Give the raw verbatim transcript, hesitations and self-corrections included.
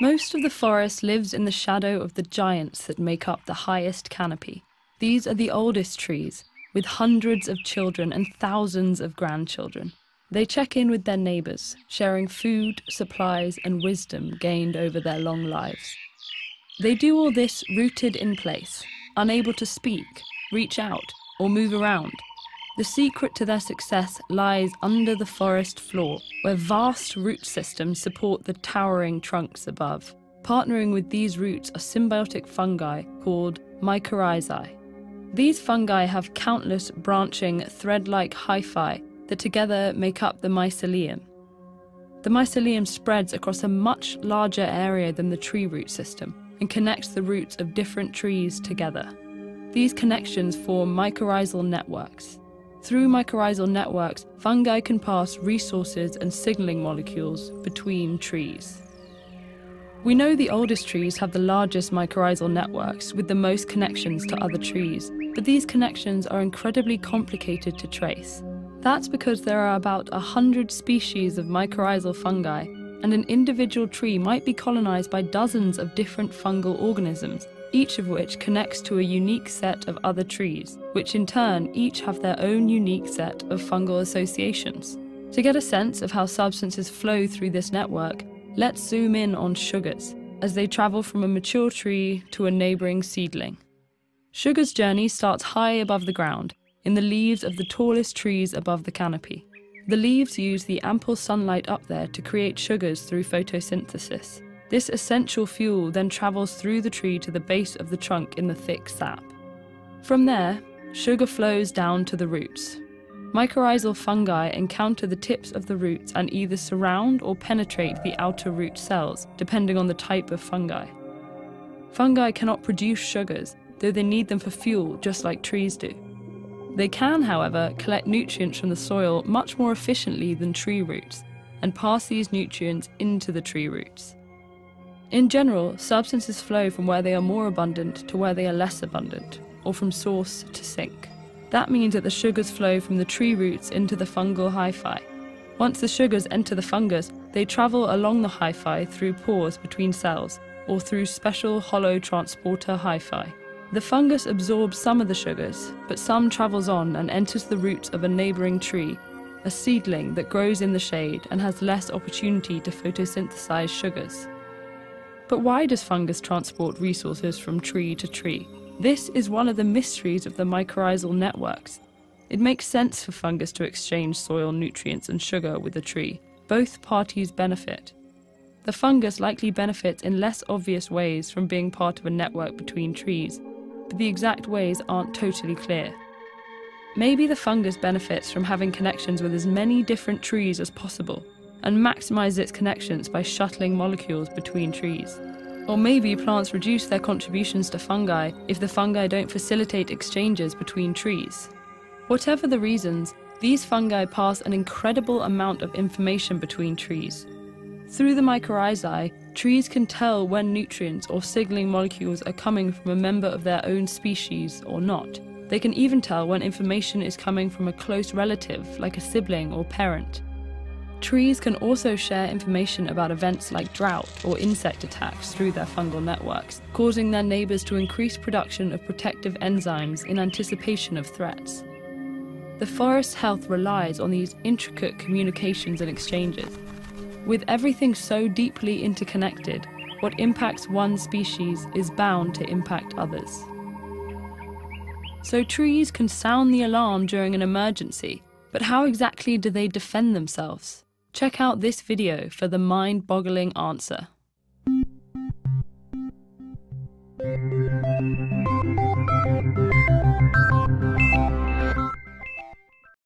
Most of the forest lives in the shadow of the giants that make up the highest canopy. These are the oldest trees, with hundreds of children and thousands of grandchildren. They check in with their neighbours, sharing food, supplies and wisdom gained over their long lives. They do all this rooted in place, unable to speak, reach out or move around. The secret to their success lies under the forest floor, where vast root systems support the towering trunks above. Partnering with these roots are symbiotic fungi called mycorrhizae. These fungi have countless branching, thread-like hyphae that together make up the mycelium. The mycelium spreads across a much larger area than the tree root system and connects the roots of different trees together. These connections form mycorrhizal networks. Through mycorrhizal networks, fungi can pass resources and signaling molecules between trees. We know the oldest trees have the largest mycorrhizal networks with the most connections to other trees, but these connections are incredibly complicated to trace. That's because there are about a hundred species of mycorrhizal fungi, and an individual tree might be colonized by dozens of different fungal organisms, each of which connects to a unique set of other trees, which in turn each have their own unique set of fungal associations. To get a sense of how substances flow through this network, let's zoom in on sugars, as they travel from a mature tree to a neighbouring seedling. Sugar's journey starts high above the ground, in the leaves of the tallest trees above the canopy. The leaves use the ample sunlight up there to create sugars through photosynthesis. This essential fuel then travels through the tree to the base of the trunk in the thick sap. From there, sugar flows down to the roots. Mycorrhizal fungi encounter the tips of the roots and either surround or penetrate the outer root cells, depending on the type of fungi. Fungi cannot produce sugars, though they need them for fuel, just like trees do. They can, however, collect nutrients from the soil much more efficiently than tree roots, and pass these nutrients into the tree roots. In general, substances flow from where they are more abundant to where they are less abundant, or from source to sink. That means that the sugars flow from the tree roots into the fungal hyphae. Once the sugars enter the fungus, they travel along the hyphae through pores between cells, or through special hollow transporter hyphae. The fungus absorbs some of the sugars, but some travels on and enters the roots of a neighbouring tree, a seedling that grows in the shade and has less opportunity to photosynthesize sugars. But why does fungus transport resources from tree to tree? This is one of the mysteries of the mycorrhizal networks. It makes sense for fungus to exchange soil nutrients and sugar with a tree. Both parties benefit. The fungus likely benefits in less obvious ways from being part of a network between trees, but the exact ways aren't totally clear. Maybe the fungus benefits from having connections with as many different trees as possible, and maximises its connections by shuttling molecules between trees. Or maybe plants reduce their contributions to fungi if the fungi don't facilitate exchanges between trees. Whatever the reasons, these fungi pass an incredible amount of information between trees. Through the mycorrhizae, trees can tell when nutrients or signalling molecules are coming from a member of their own species or not. They can even tell when information is coming from a close relative, like a sibling or parent. Trees can also share information about events like drought or insect attacks through their fungal networks, causing their neighbours to increase production of protective enzymes in anticipation of threats. The forest's health relies on these intricate communications and exchanges. With everything so deeply interconnected, what impacts one species is bound to impact others. So trees can sound the alarm during an emergency, but how exactly do they defend themselves? Check out this video for the mind-boggling answer.